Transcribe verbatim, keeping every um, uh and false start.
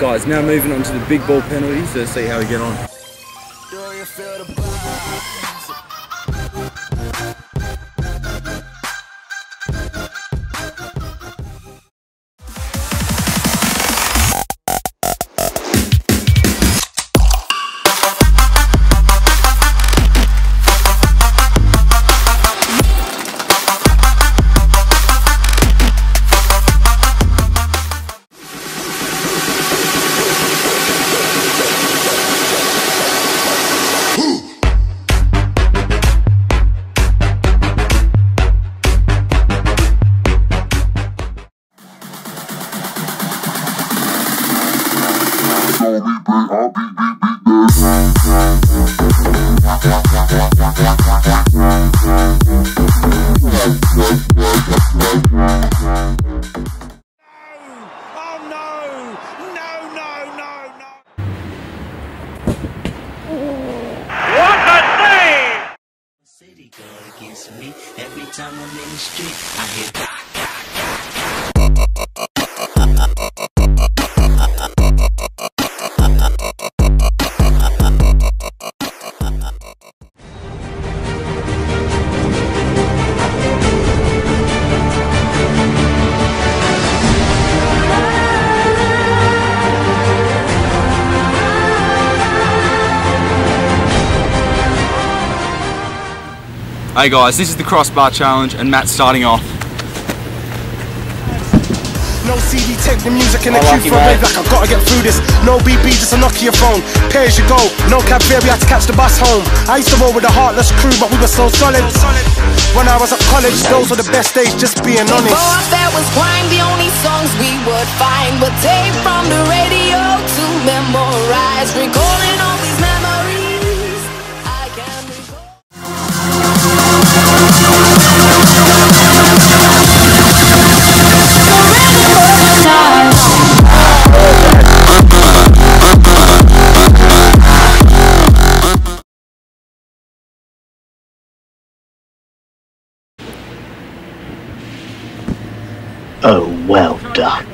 Guys, now moving on to the big ball penalties. Let's see how we get on. Every time I'm in the street, I hear ka, ka, Hey guys, this is the crossbar challenge and Matt's starting off. No C D tape, the music and the cue from way back. I've got to get through this. No B B, just a Nokia phone. Pay as you go, no cab fare, we had to catch the bus home. I used to roll with a heartless crew, but we were so solid. When I was at college, those were the best days, just being honest. Before there was wine, the only songs we would find were tape from the radio to memorize. Recalling all these memories. Oh, well done.